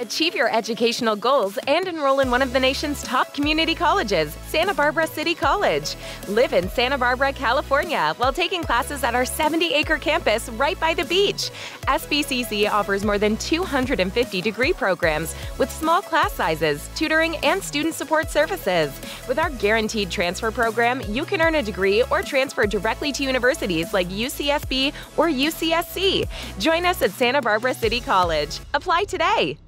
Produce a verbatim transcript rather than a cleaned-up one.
Achieve your educational goals and enroll in one of the nation's top community colleges, Santa Barbara City College. Live in Santa Barbara, California, while taking classes at our seventy acre campus right by the beach. S B C C offers more than two hundred fifty degree programs with small class sizes, tutoring, and student support services. With our guaranteed transfer program, you can earn a degree or transfer directly to universities like U C S B or U C S C. Join us at Santa Barbara City College. Apply today.